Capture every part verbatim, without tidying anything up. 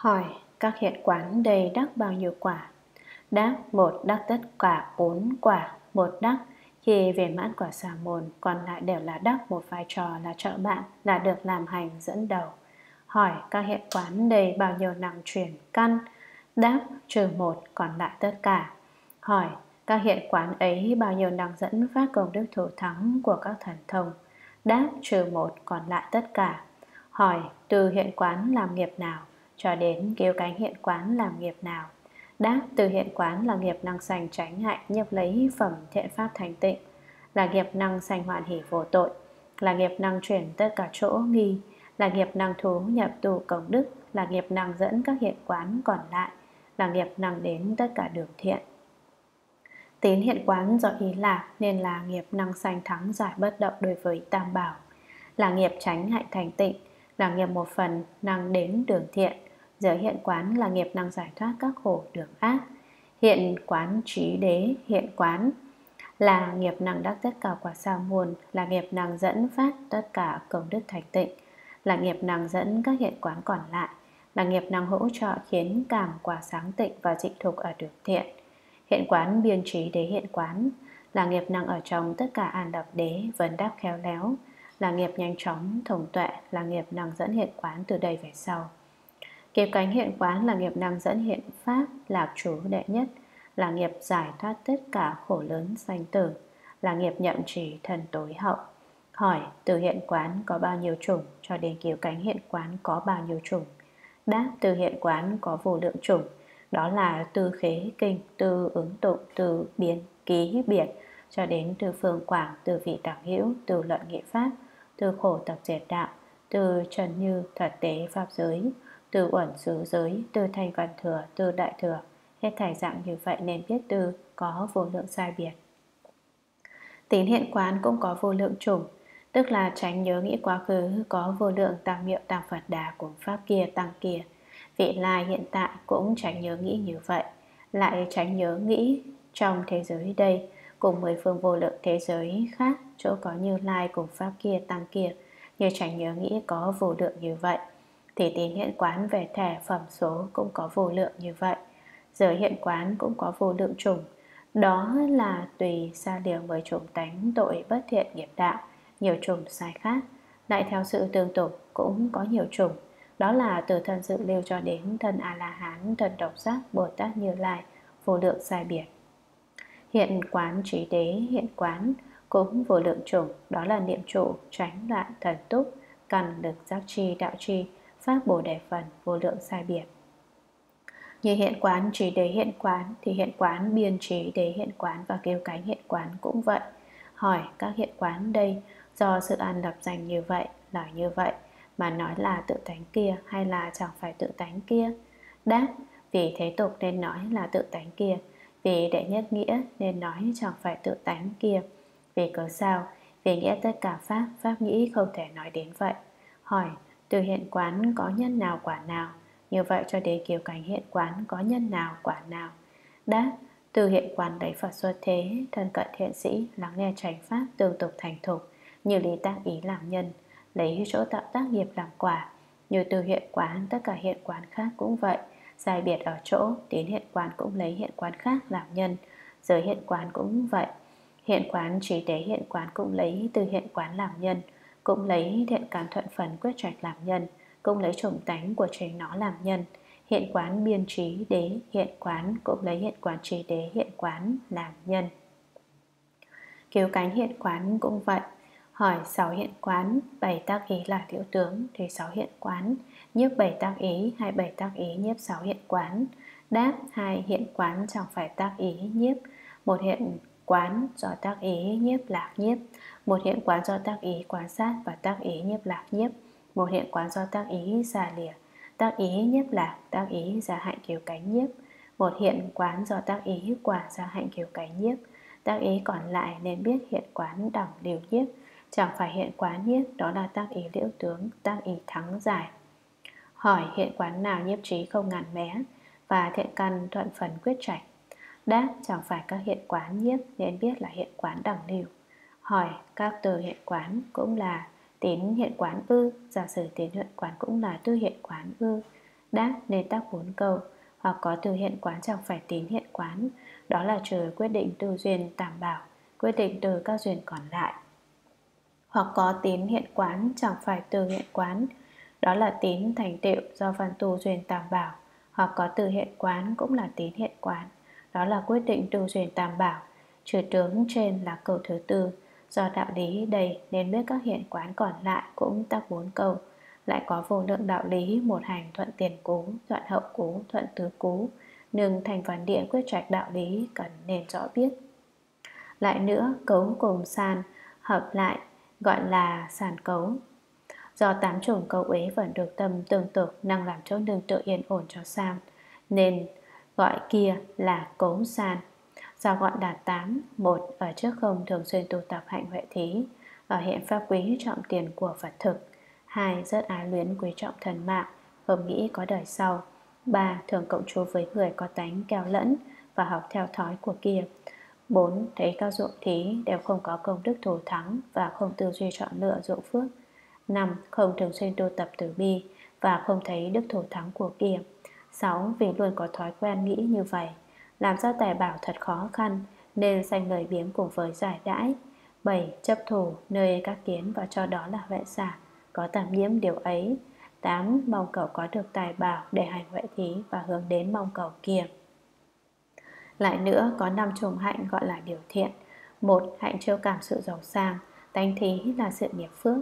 Hỏi các hiện quán đầy đắc bao nhiêu quả? Đắc một đắc tất cả bốn quả. Một đắc khi về mãn quả xà mồn, còn lại đều là đắc một vai trò là trợ bạn, là được làm hành dẫn đầu. Hỏi các hiện quán đầy bao nhiêu năng chuyển căn? Đáp trừ một, còn lại tất cả. Hỏi các hiện quán ấy bao nhiêu năng dẫn phát công đức thủ thắng của các thần thông? Đáp trừ một, còn lại tất cả. Hỏi từ hiện quán làm nghiệp nào cho đến cứu cánh hiện quán làm nghiệp nào? Đáp từ hiện quán là nghiệp năng sanh tránh hại nhập lấy phẩm thiện pháp thành tịnh, là nghiệp năng sanh hoạn hỷ vô tội, là nghiệp năng chuyển tất cả chỗ nghi, là nghiệp năng thú nhập tù công đức, là nghiệp năng dẫn các hiện quán còn lại, là nghiệp năng đến tất cả đường thiện. Tín hiện quán do ý lạc nên là nghiệp năng sanh thắng giải bất động đối với tam bảo, là nghiệp tránh hại thành tịnh, là nghiệp một phần năng đến đường thiện. Giới hiện quán là nghiệp năng giải thoát các khổ đường ác. Hiện quán trí đế hiện quán là nghiệp năng đắc tất cả quả sa môn, là nghiệp năng dẫn phát tất cả công đức thành tịnh, là nghiệp năng dẫn các hiện quán còn lại, là nghiệp năng hỗ trợ khiến cảm quả sáng tịnh và dị thục ở đường thiện. Hiện quán biên trí đế hiện quán là nghiệp năng ở trong tất cả an độc đế, vấn đáp khéo léo, là nghiệp nhanh chóng thông tuệ, là nghiệp năng dẫn hiện quán từ đây về sau. Kiếp cánh hiện quán là nghiệp năng dẫn hiện pháp lạc trú đệ nhất, là nghiệp giải thoát tất cả khổ lớn sanh tử, là nghiệp nhậm trì thân tối hậu. Hỏi từ hiện quán có bao nhiêu chủng cho đến kiếp cánh hiện quán có bao nhiêu chủng? Đáp từ hiện quán có vô lượng chủng, đó là từ khế kinh, từ ứng tụng, từ biến ký biệt cho đến từ phương quảng, từ vị tạc hữu, từ luận nghị pháp, từ khổ tập diệt đạo, từ trần như thật tế pháp giới, từ uẩn xứ giới, từ thành văn thừa, từ đại thừa. Hết thảy dạng như vậy nên biết từ có vô lượng sai biệt. Tín hiện quán cũng có vô lượng chủng, tức là tránh nhớ nghĩ quá khứ có vô lượng tam miệu tam Phật đà cùng pháp kia tăng kia. Vị lai hiện tại cũng tránh nhớ nghĩ như vậy, lại tránh nhớ nghĩ trong thế giới đây cùng mười phương vô lượng thế giới khác chỗ có như lai cùng pháp kia tăng kia, như tránh nhớ nghĩ có vô lượng như vậy. Thì tín hiện quán về thể phẩm số cũng có vô lượng như vậy. Giới hiện quán cũng có vô lượng chủng, đó là tùy xa điều với chủng tánh tội bất thiện nghiệp đạo, nhiều chủng sai khác. Lại theo sự tương tục cũng có nhiều chủng, đó là từ thân dự lưu cho đến thân A-la-hán, thân độc giác, Bồ Tát Như Lai, vô lượng sai biệt. Hiện quán trí đế hiện quán cũng vô lượng chủng, đó là niệm trụ, tránh loạn, thần túc, căn lực, giác tri, đạo tri, pháp bồ đề phần, vô lượng sai biệt. Như hiện quán trí đế hiện quán thì hiện quán biên trí đế hiện quán và kiêu cánh hiện quán cũng vậy. Hỏi các hiện quán đây do sự an lập dành như vậy, là như vậy mà nói là tự tánh kia hay là chẳng phải tự tánh kia? Đáp vì thế tục nên nói là tự tánh kia, vì đệ nhất nghĩa nên nói chẳng phải tự tánh kia. Vì cớ sao? Vì nghĩa tất cả pháp, pháp nghĩ không thể nói đến vậy. Hỏi từ hiện quán có nhân nào quả nào? Như vậy cho đến kiều cảnh hiện quán có nhân nào quả nào? Đáp từ hiện quán đấy Phật xuất thế, thân cận thiện sĩ, lắng nghe chánh pháp, tương tục thành thục, như lý tác ý làm nhân, lấy chỗ tạo tác nghiệp làm quả. Như từ hiện quán tất cả hiện quán khác cũng vậy. Sai biệt ở chỗ tín hiện quán cũng lấy hiện quán khác làm nhân, giới hiện quán cũng vậy. Hiện quán trí đế hiện quán cũng lấy từ hiện quán làm nhân, cũng lấy thiện cảm thuận phần quyết trạch làm nhân, cũng lấy chủng tánh của chính nó làm nhân. Hiện quán biên trí đế hiện quán cũng lấy hiện quán trí đế hiện quán làm nhân. Cứu cánh hiện quán cũng vậy. Hỏi sáu hiện quán, bảy tác ý là tiểu tướng thì sáu hiện quán nhiếp bảy tác ý hay bảy tác ý nhiếp sáu hiện quán? Đáp hai hiện quán chẳng phải tác ý nhiếp, một hiện quán do tác ý nhiếp lạc nhiếp, một hiện quán do tác ý quan sát và tác ý nhiếp lạc nhiếp, một hiện quán do tác ý xà lìa, tác ý nhiếp lạc, tác ý gia hạnh kiều cánh nhiếp, một hiện quán do tác ý quả gia hạnh kiều cánh nhiếp. Tác ý còn lại nên biết hiện quán đẳng điều nhiếp, chẳng phải hiện quán nhiếp, đó là tác ý liễu tướng, tác ý thắng giải. Hỏi hiện quán nào nhiếp trí không ngàn mé và thiện căn thuận phần quyết trạch? Đáp chẳng phải các hiện quán nhiếp nên biết là hiện quán đẳng điều. Hỏi các từ hiện quán cũng là tín hiện quán ư? Giả sử tín hiện quán cũng là tư hiện quán ư? đáp nên tắc bốn cầu, hoặc có từ hiện quán chẳng phải tín hiện quán. Đó là trừ quyết định từ duyên tạm bảo, quyết định từ các duyên còn lại. Hoặc có tín hiện quán chẳng phải từ hiện quán. Đó là tín thành tựu do văn tu duyên tạm bảo, hoặc có từ hiện quán cũng là tín hiện quán. Đó là quyết định từ duyên tạm bảo. Trừ tướng trên là cầu thứ tư. Do đạo lý đầy nên biết các hiện quán còn lại cũng tắc bốn cầu. Lại có vô lượng đạo lý một hành thuận tiền cú, thuận hậu cú, thuận tứ cú, nhưng thành văn địa quyết trạch đạo lý cần nên rõ biết. Lại nữa, cấu cùng sàn hợp lại gọi là sàn cấu. Do tám chủng cấu ấy vẫn được tâm tương tục năng làm chỗ nương tự yên ổn cho sàn, nên gọi kia là cấu sàn. Do gọn đạt tám, một ở trước không thường xuyên tu tập hạnh huệ thí, ở hiện pháp quý trọng tiền của Phật thực. Hai, rất ái luyến quý trọng thần mạng, không nghĩ có đời sau. Ba, thường cộng trú với người có tánh keo lẫn và học theo thói của kia. Bốn, thấy các dụng thí đều không có công đức thù thắng và không tư duy chọn lựa dụng phước. Năm, không thường xuyên tu tập từ bi và không thấy đức thù thắng của kia. Sáu, vì luôn có thói quen nghĩ như vậy, làm ra tài bảo thật khó khăn nên sanh lời biếng cùng với giải đãi. Bảy, chấp thủ nơi các kiến và cho đó là huệ giả, có tạm nhiễm điều ấy. Tám, mong cầu có được tài bảo để hành huệ thí và hướng đến mong cầu kia. Lại nữa, có năm chủng hạnh gọi là điều thiện. Một, hạnh trêu cảm sự giàu sang, tánh thí là sự nghiệp phước.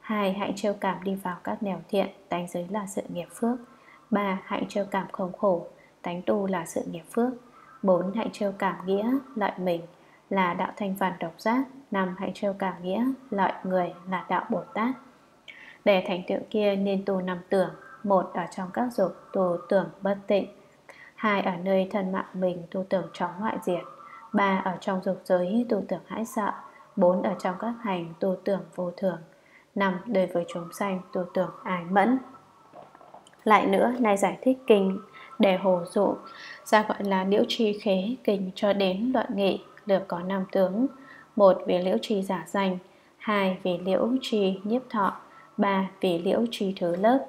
Hai, hạnh trêu cảm đi vào các nẻo thiện, tánh giới là sự nghiệp phước. Ba, hạnh trêu cảm không khổ, tánh tu là sự nghiệp phước. Bốn, hạnh trêu cảm nghĩa lợi mình là đạo Thanh Văn Độc Giác. Năm, hạnh trêu cảm nghĩa lợi người là đạo Bồ Tát. Để thành tựu kia nên tu năm tưởng. Một, ở trong các dục tu tưởng bất tịnh. Hai, ở nơi thân mạng mình tu tưởng chóng ngoại diệt. Ba, ở trong dục giới tu tưởng hãi sợ. Bốn, ở trong các hành tu tưởng vô thường. Năm, đối với chúng sanh tu tưởng ái mẫn. Lại nữa, nay giải thích kinh để hồ dụ, ra gọi là liễu tri khế kinh cho đến luận nghị được có năm tướng. Một, vì liễu tri giả danh. Hai, vì liễu tri nhiếp thọ. Ba, vì liễu tri thứ lớp.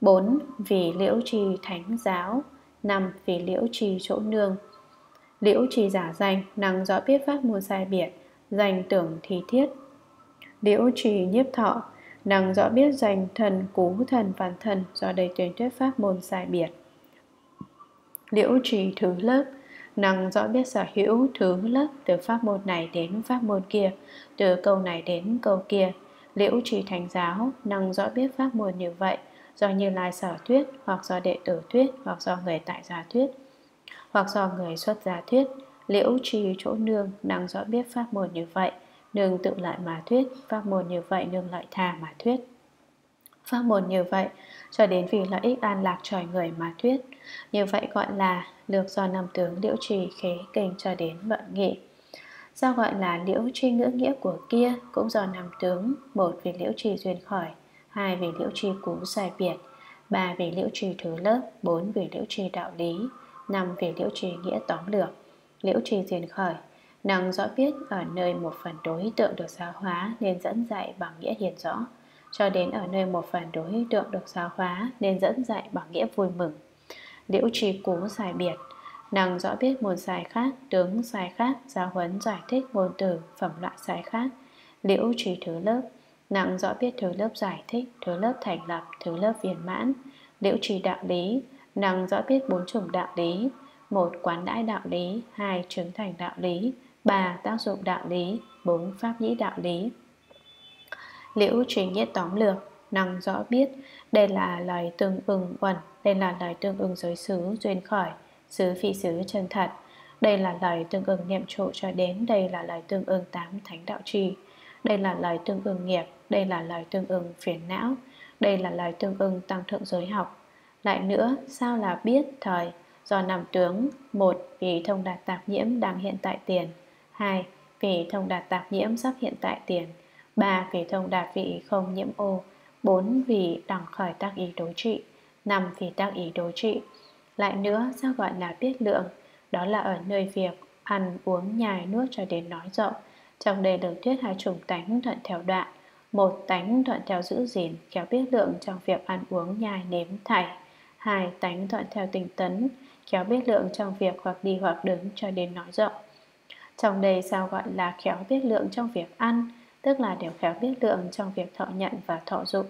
Bốn, vì liễu tri thánh giáo. Năm, vì liễu tri chỗ nương. Liễu tri giả danh năng rõ biết pháp môn sai biệt, danh tưởng thì thiết. Liễu tri nhiếp thọ năng rõ biết danh thần cú thần văn thần, do đây tuyên thuyết pháp môn sai biệt. Liễu trì thứ lớp năng rõ biết sở hữu thứ lớp, từ pháp môn này đến pháp môn kia, từ câu này đến câu kia. Liễu trì thánh giáo năng rõ biết pháp môn như vậy, do Như Lai sở thuyết, hoặc do đệ tử thuyết, hoặc do người tại gia thuyết, hoặc do người xuất gia thuyết. Liễu trì chỗ nương năng rõ biết pháp môn như vậy, nương tự lợi mà thuyết, pháp môn như vậy nương lợi tha mà thuyết, pháp môn như vậy cho đến vì lợi ích an lạc trời người mà thuyết. Như vậy gọi là lược do năm tướng liễu trì khế kinh cho đến luận nghị. Sao gọi là liễu trì ngữ nghĩa của kia cũng do năm tướng. Một, vì liễu trì duyên khỏi. Hai, vì liễu trì cú sai biệt. Ba, vì liễu trì thứ lớp. Bốn, vì liễu trì đạo lý. Năm, vì liễu trì nghĩa tóm lược. Liễu trì duyên khởi năng rõ biết ở nơi một phần đối tượng được giáo hóa nên dẫn dạy bằng nghĩa hiền rõ, cho đến ở nơi một phần đối tượng được giáo hóa nên dẫn dạy bằng nghĩa vui mừng. Liễu trì cú sai biệt năng rõ biết môn sai khác, tướng sai khác, giáo huấn giải thích ngôn từ, phẩm loại sai khác. Liễu trì thứ lớp năng rõ biết thứ lớp giải thích, thứ lớp thành lập, thứ lớp viên mãn. Liễu trì đạo lý năng rõ biết bốn chủng đạo lý. Một, quán đãi đạo lý. Hai, chứng thành đạo lý. Ba, tác dụng đạo lý. Bốn, pháp nhĩ đạo lý. Liễu trì nghĩa tóm lược năng rõ biết đây là lời tương ưng uẩn, đây là lời tương ưng giới xứ duyên khởi, xứ phi xứ chân thật, đây là lời tương ưng niệm trụ cho đến đây là lời tương ưng tám thánh đạo trì, đây là lời tương ưng nghiệp, đây là lời tương ưng phiền não, đây là lời tương ưng tăng thượng giới học. Lại nữa, sao là biết thời do năm tướng. Một, vì thông đạt tạp nhiễm đang hiện tại tiền. Hai, vì thông đạt tạp nhiễm sắp hiện tại tiền. Ba, vì thông đạt vị không nhiễm ô. Bốn, vì đẳng khởi tác ý đối trị. Năm, vì tác ý đối trị. Lại nữa, sao gọi là biết lượng? Đó là ở nơi việc ăn uống nhai nuốt cho đến nói rộng. Trong đây được thuyết hai chủng tánh thuận theo đoạn. Một, tánh thuận theo giữ gìn khéo biết lượng trong việc ăn uống nhai nếm thảy. hai. Tánh thuận theo tinh tấn, khéo biết lượng trong việc hoặc đi hoặc đứng cho đến nói rộng. Trong đây sao gọi là khéo biết lượng trong việc ăn, tức là đều khéo biết lượng trong việc thọ nhận và thọ dụng.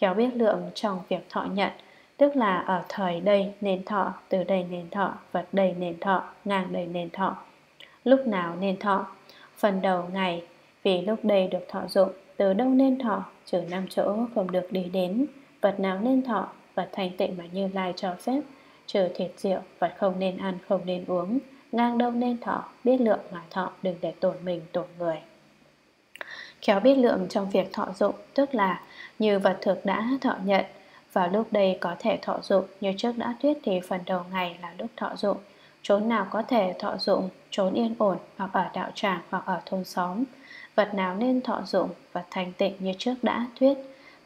Khéo biết lượng trong việc thọ nhận, tức là ở thời đây nên thọ, từ đây nên thọ, vật đây nên thọ, ngang đây nên thọ. Lúc nào nên thọ? Phần đầu ngày, vì lúc đây được thọ dụng. Từ đâu nên thọ? Trừ năm chỗ không được đi đến. Vật nào nên thọ? Vật thanh tịnh mà Như Lai cho phép, trừ thịt rượu, vật không nên ăn, không nên uống. Ngang đâu nên thọ? Biết lượng mà thọ, đừng để tổn mình tổn người. Khéo biết lượng trong việc thọ dụng, tức là như vật thực đã thọ nhận, vào lúc đây có thể thọ dụng. Như trước đã thuyết thì phần đầu ngày là lúc thọ dụng. Chốn nào có thể thọ dụng? Chốn yên ổn, hoặc ở đạo tràng, hoặc ở thôn xóm. Vật nào nên thọ dụng? Vật thanh tịnh như trước đã thuyết.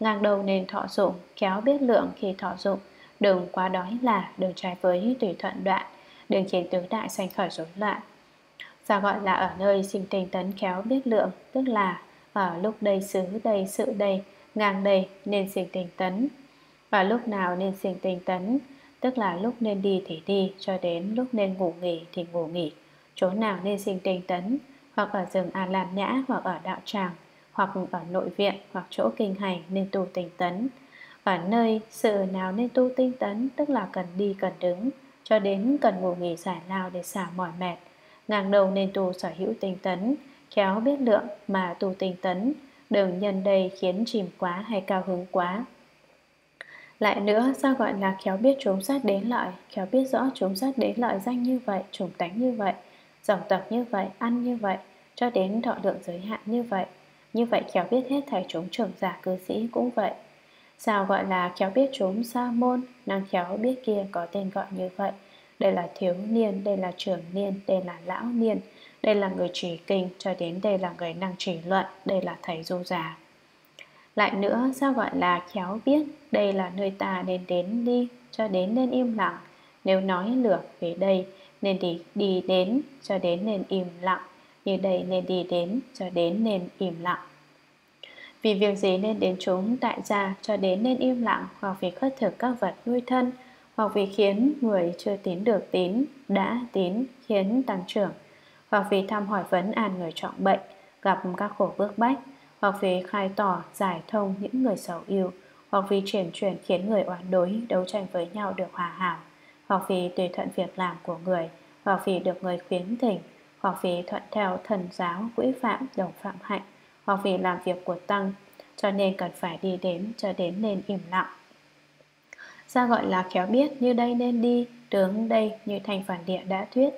Ngang đầu nên thọ dụng, khéo biết lượng khi thọ dụng. Đừng quá đói là, đừng trái với tùy thuận đoạn, đừng khiến tứ đại sanh khởi rối loạn. Sao gọi là ở nơi sinh tinh tấn khéo biết lượng, tức là ở lúc đây xứ đây sự đây, ngang đây nên sinh tinh tấn. Và lúc nào nên sinh tinh tấn, tức là lúc nên đi thì đi, cho đến lúc nên ngủ nghỉ thì ngủ nghỉ. Chỗ nào nên sinh tinh tấn, hoặc ở rừng A Lan Nhã, hoặc ở đạo tràng, hoặc ở nội viện, hoặc chỗ kinh hành nên tu tinh tấn. Ở nơi sự nào nên tu tinh tấn, tức là cần đi cần đứng, cho đến cần ngủ nghỉ giải lao để xả mỏi mệt. Ngang đầu nên tu sở hữu tinh tấn, khéo biết lượng mà tu tinh tấn, đừng nhân đây khiến chìm quá hay cao hứng quá. Lại nữa, sao gọi là khéo biết chúng sát đế lợi? Khéo biết rõ chúng sát đế lợi danh như vậy, chủng tánh như vậy, dòng tộc như vậy, ăn như vậy, cho đến thọ lượng giới hạn như vậy. Như vậy khéo biết hết thảy chúng trưởng giả cư sĩ cũng vậy. Sao gọi là khéo biết chúng sa môn? Năng khéo biết kia có tên gọi như vậy. Đây là thiếu niên, đây là trưởng niên, đây là lão niên, đây là người trì kinh, cho đến đây là người năng trì luận, đây là thầy du già. Lại nữa, sao gọi là khéo biết? Đây là nơi ta nên đến đi, cho đến nên im lặng. Nếu nói lược về đây, nên đi, đi đến, cho đến nên im lặng. Như đây nên đi đến, cho đến nên im lặng. Vì việc gì nên đến chúng tại gia, cho đến nên im lặng, hoặc vì khất thực các vật nuôi thân, hoặc vì khiến người chưa tín được tín, đã tín, khiến tăng trưởng, hoặc vì thăm hỏi vấn an người trọng bệnh, gặp các khổ bức bách, hoặc vì khai tỏ, giải thông những người xấu yêu, hoặc vì chuyển chuyển khiến người oán đối, đấu tranh với nhau được hòa hảo, hoặc vì tùy thuận việc làm của người, hoặc vì được người khuyến thỉnh, hoặc vì thuận theo thần giáo, quỹ phạm, đồng phạm hạnh, hoặc vì làm việc của tăng, cho nên cần phải đi đến, cho đến nên im lặng. Sao gọi là khéo biết? Như đây nên đi, đứng đây như Thành Phản Địa đã thuyết.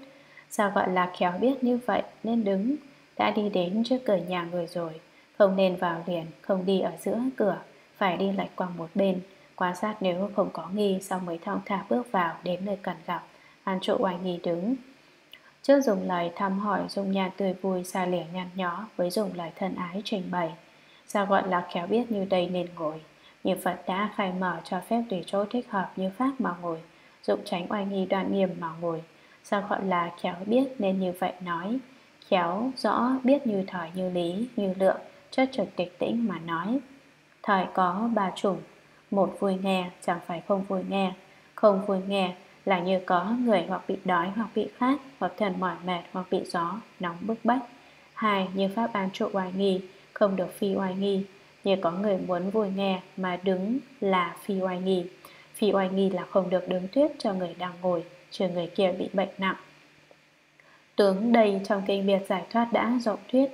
Sao gọi là khéo biết? Như vậy nên đứng, đã đi đến trước cửa nhà người rồi, không nên vào liền, không đi ở giữa cửa, phải đi lệch qua một bên, quan sát nếu không có nghi, sau mới thong thả bước vào đến nơi cần gặp, an trụ oai nghi đứng. Trước dùng lời thăm hỏi, dùng nhàn tươi vui, xa lìa nhăn nhó, với dùng lời thân ái trình bày. Sao gọi là khéo biết? Như đây nên ngồi, như Phật đã khai mở cho phép tùy chỗ thích hợp như pháp mà ngồi, dụng tránh oai nghi đoan nghiêm mà ngồi. Sao gọi là khéo biết? Nên như vậy nói, khéo rõ biết như thời, như lý, như lượng, chất trực tịch tĩnh mà nói. Thời có ba chủng: một, vui nghe, chẳng phải không vui nghe. Không vui nghe là như có người hoặc bị đói, hoặc bị khát, hoặc thần mỏi mệt, hoặc bị gió nóng bức bách. Hai, như pháp an trụ oai nghi, không được phi oai nghi, như có người muốn vui nghe mà đứng là phi oai nghi. Phi oai nghi là không được đứng thuyết cho người đang ngồi, trừ người kia bị bệnh nặng. Tướng đây trong kinh biệt giải thoát đã rộng thuyết.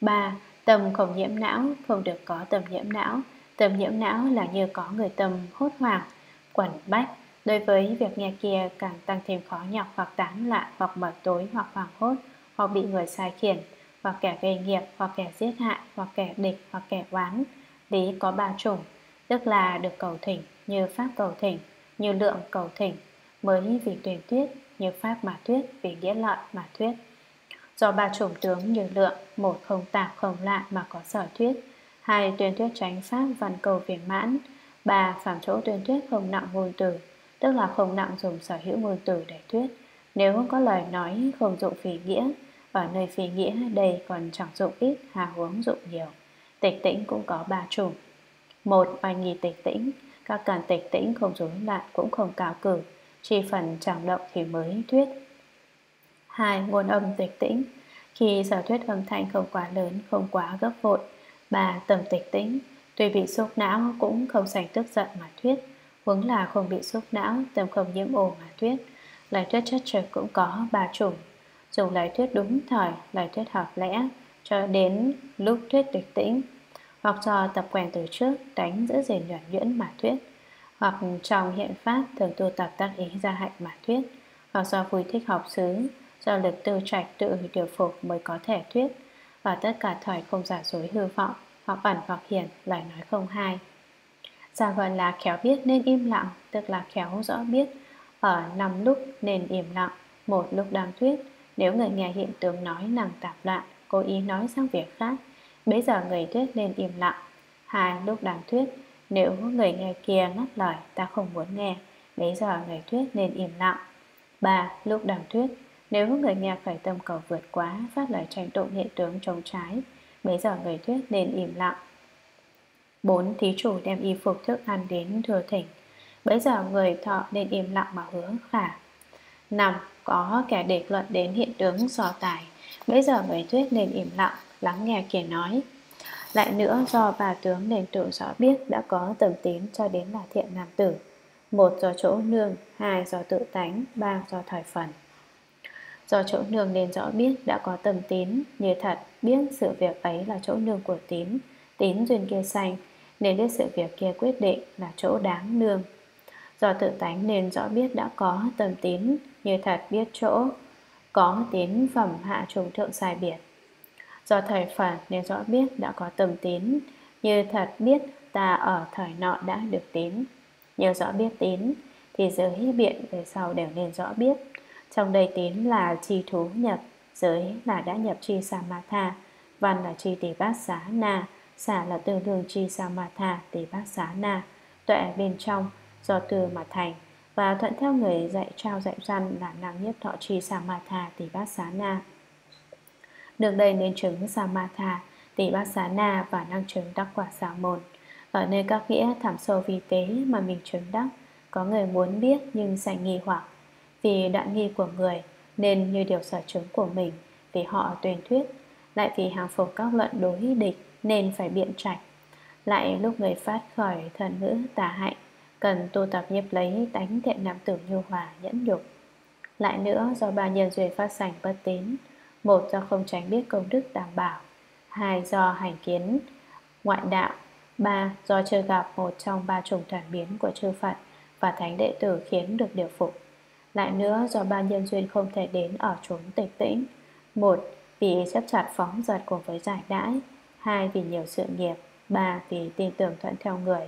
Ba, tâm không nhiễm não, không được có tâm nhiễm não. Tâm nhiễm não là như có người tâm hốt hoảng, quẩn bách, đối với việc nghe kia càng tăng thêm khó nhọc, hoặc tán loạn, hoặc mờ tối, hoặc hoảng hốt, hoặc bị người sai khiển, hoặc kẻ gây nghiệp, hoặc kẻ giết hại, hoặc kẻ địch, hoặc kẻ oán. Lý có ba chủng, tức là được cầu thỉnh, như pháp cầu thỉnh, như lượng cầu thỉnh, mới vì tuyển thuyết, như pháp mà thuyết, vì nghĩa lợi mà thuyết. Do ba chủng tướng như lượng, một, không tạp không lạ mà có sở thuyết. Hai, tuyên thuyết tránh pháp văn cầu viên mãn. Ba, phạm chỗ tuyên thuyết không nặng ngôn từ, tức là không nặng dùng sở hữu ngôn từ để thuyết. Nếu có lời nói không dụng phí nghĩa, ở nơi phí nghĩa đây còn chẳng dụng ít, hà huống dụng nhiều. Tịch tĩnh cũng có ba chủng: một, oai nghi tịch tĩnh, Các càng tịch tĩnh không rối loạn cũng không cao cử, chỉ phần chẳng động thì mới thuyết. Hai, ngôn âm tịch tĩnh. Khi sở thuyết âm thanh không quá lớn, không quá gấp vội. Ba, tâm tịch tĩnh. Tuy bị xúc não cũng không sành tức giận mà thuyết. Huống là không bị xúc não, tâm không nhiễm ồ mà thuyết. Lời thuyết chất trực cũng có ba chủng: dùng lời thuyết đúng thời, lời thuyết hợp lẽ, cho đến lúc thuyết tịch tĩnh, hoặc do tập quen từ trước, đánh giữ gìn nhuẩn nhuyễn mà thuyết, hoặc trong hiện pháp thường tu tập tác ý gia hạnh mà thuyết, hoặc do vui thích học xứ, do lực tư trạch tự điều phục mới có thể thuyết, và tất cả thời không giả dối hư vọng, hoặc ẩn hoặc hiển, lời nói không hai. Giả gọi là khéo biết nên im lặng, tức là khéo rõ biết, ở năm lúc nên im lặng, một lúc đang thuyết. Nếu người nghe hiện tướng nói nàng tạp loạn, cố ý nói sang việc khác, bấy giờ người thuyết nên im lặng. Hai, lúc đang thuyết, nếu người nghe kia ngắt lời ta không muốn nghe, bấy giờ người thuyết nên im lặng. Ba, lúc đang thuyết, nếu người nghe khởi tâm cầu vượt quá, phát lời tranh tụng hiện tướng chống trái, bấy giờ người thuyết nên im lặng. Bốn, thí chủ đem y phục thức ăn đến thừa thỉnh, bấy giờ người thọ nên im lặng mà hứa khả. Năm, có kẻ đề luận đến hiện tướng so tài, bấy giờ người thuyết nên im lặng, lắng nghe kẻ nói. Lại nữa, do bà tướng nên tự rõ biết đã có tầm tín cho đến là thiện nam tử. Một, do chỗ nương, hai, do tự tánh, ba, do thời phần. Do chỗ nương nên rõ biết đã có tầm tín, như thật biết sự việc ấy là chỗ nương của tín, tín duyên kia sanh, nên biết sự việc kia quyết định là chỗ đáng nương. Do tự tánh nên rõ biết đã có tầm tín, như thật biết chỗ có tín phẩm hạ trùng thượng sai biệt. Do thời phần nên rõ biết đã có tầm tín, như thật biết ta ở thời nọ đã được tín. Nhờ rõ biết tín thì giới biện về sau đều nên rõ biết. Trong đây tín là chi thú nhập, giới là đã nhập chi samatha, văn là chi tỷ bát xá na, xả là tương đương chi samatha tỷ bát xá na, tuệ bên trong do từ mà thành, và thuận theo người dạy trao dạy răn là năng nhiếp thọ trì samatha tỷ bát xá na. Được đây nên chứng samatha tỷ bát xá na và năng chứng đắc quả xá môn. Ở nơi các nghĩa thảm sâu vi tế mà mình chứng đắc, có người muốn biết nhưng sanh nghi hoặc, vì đoạn nghi của người nên như điều sở chứng của mình, vì họ tuyên thuyết, lại vì hàng phục các luận đối địch nên phải biện trạch. Lại lúc người phát khởi thần ngữ tà hạnh, cần tu tập nhiếp lấy tánh thiện nam tử nhu hòa nhẫn nhục. Lại nữa, do ba nhân duyên phát sanh bất tín: một, do không tránh biết công đức đảm bảo; hai, do hành kiến ngoại đạo; ba, do chưa gặp một trong ba chủng toàn biến của chư Phật và thánh đệ tử khiến được điều phục. Lại nữa, do ba nhân duyên không thể đến ở chốn tịch tĩnh: một, vì chấp chặt phóng dật cùng với giải đãi; hai, vì nhiều sự nghiệp; ba, vì tin tưởng thuận theo người.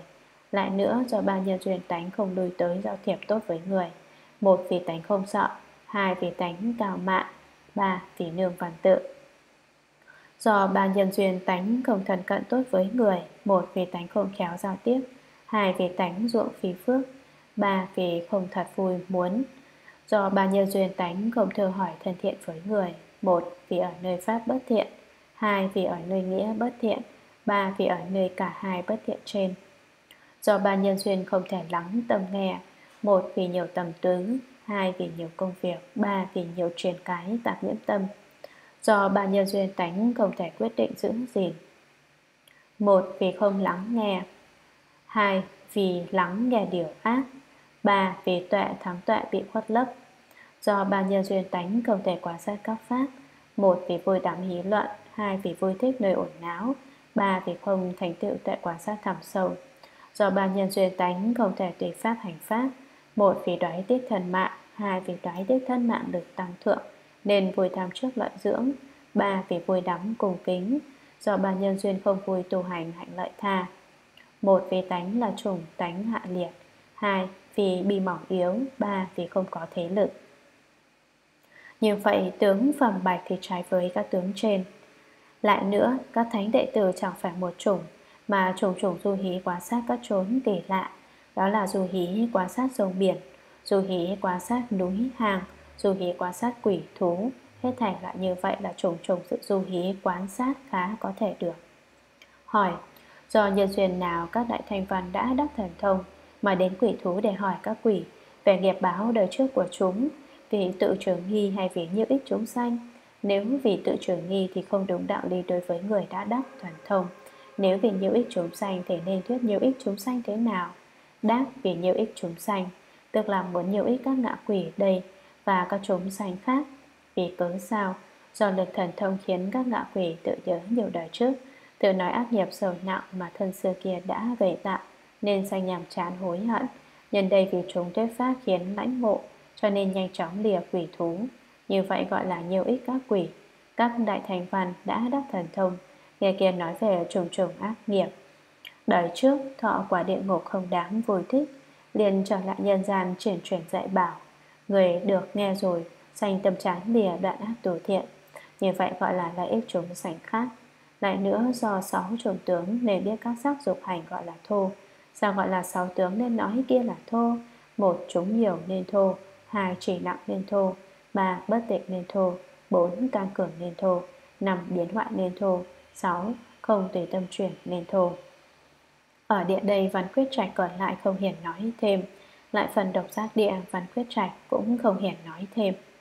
Lại nữa, do ba nhân duyên tánh không lui tới giao thiệp tốt với người: một, vì tánh không sợ; hai, vì tánh cao mạn; ba, vì nương văn tự. Do ba nhân duyên tánh không thân cận tốt với người: một, vì tánh không khéo giao tiếp; hai, vì tánh ruộng phí phước; ba, vì không thật vui muốn. Do ba nhân duyên tánh không thưa hỏi thân thiện với người: một, vì ở nơi pháp bất thiện; hai, vì ở nơi nghĩa bất thiện; ba, vì ở nơi cả hai bất thiện trên. Do ba nhân duyên không thể lắng tâm nghe: một, vì nhiều tầm tứ; hai, vì nhiều công việc; ba, vì nhiều truyền cái tạp nhiễm tâm. Do ba nhân duyên tánh không thể quyết định giữ gìn: một, vì không lắng nghe; hai, vì lắng nghe điều ác; ba, vì tuệ thắng tuệ bị khuất lấp. Do ba nhân duyên tánh không thể quan sát các pháp: một, vì vui đắm hí luận; hai, vì vui thích nơi ồn náo; ba, vì không thành tựu tuệ quan sát thẳm sâu. Do ba nhân duyên tánh không thể tùy pháp hành pháp: một, vì đoái tiếc thân mạng; hai, vì đoái tiếc thân mạng được tăng thượng nên vui tham trước lợi dưỡng; ba, vì vui đắm cùng kính. Do ba nhân duyên không vui tu hành hạnh lợi tha: một, vì tánh là chủng tánh hạ liệt; hai, vì bi mỏng yếu; ba, vì không có thế lực. Như vậy tướng phẩm bạch thì trái với các tướng trên. Lại nữa, các thánh đệ tử chẳng phải một chủng mà chủng chủng du hí quan sát các chốn kỳ lạ, đó là du hí quan sát sông biển, du hí quan sát núi hàng, du hí quan sát quỷ thú, hết thảy loại như vậy là chủng chủng sự du hí quan sát khá có thể được. Hỏi: do nhân duyên nào các đại thành văn đã đắc thần thông, mà đến quỷ thú để hỏi các quỷ về nghiệp báo đời trước của chúng, vì tự trưởng nghi hay vì nhiễu ích chúng sanh. Nếu vì tự trưởng nghi thì không đúng đạo lý đối với người đã đắc thần thông. Nếu vì nhiễu ích chúng sanh thì nên thuyết nhiễu ích chúng sanh thế nào? Đáp, vì nhiễu ích chúng sanh, tức là muốn nhiễu ích các ngạ quỷ đây và các chúng sanh khác. Vì cớ sao? Do lực thần thông khiến các ngạ quỷ tự nhớ nhiều đời trước, tự nói ác nghiệp sầu nặng mà thân xưa kia đã về tạo, nên sanh nhàm chán hối hận. Nhân đây vì chúng thuyết pháp khiến lãnh ngộ, cho nên nhanh chóng lìa quỷ thú. Như vậy gọi là nhiều ích các quỷ. Các đại thành văn đã đắc thần thông, nghe kia nói về trùng trùng ác nghiệp đời trước, thọ quả địa ngục không đáng vui thích, liền trở lại nhân gian chuyển chuyển dạy bảo. Người được nghe rồi sanh tâm chán lìa đoạn ác tù thiện, như vậy gọi là lợi ích chúng sanh khác. Lại nữa, do sáu trùng tướng nên biết các sắc dục hành gọi là thô. Sao gọi là sáu tướng nên nói kia là thô? Một, chúng nhiều nên thô. Hai, chỉ nặng nên thô. Ba, bất tịnh nên thô. Bốn, tăng cường nên thô. Năm, biến hoại nên thô. Sáu, không tùy tâm chuyển nên thô. Ở địa đây Văn Quyết Trạch còn lại không hiển nói thêm. Lại phần độc giác địa Văn Quyết Trạch cũng không hiển nói thêm.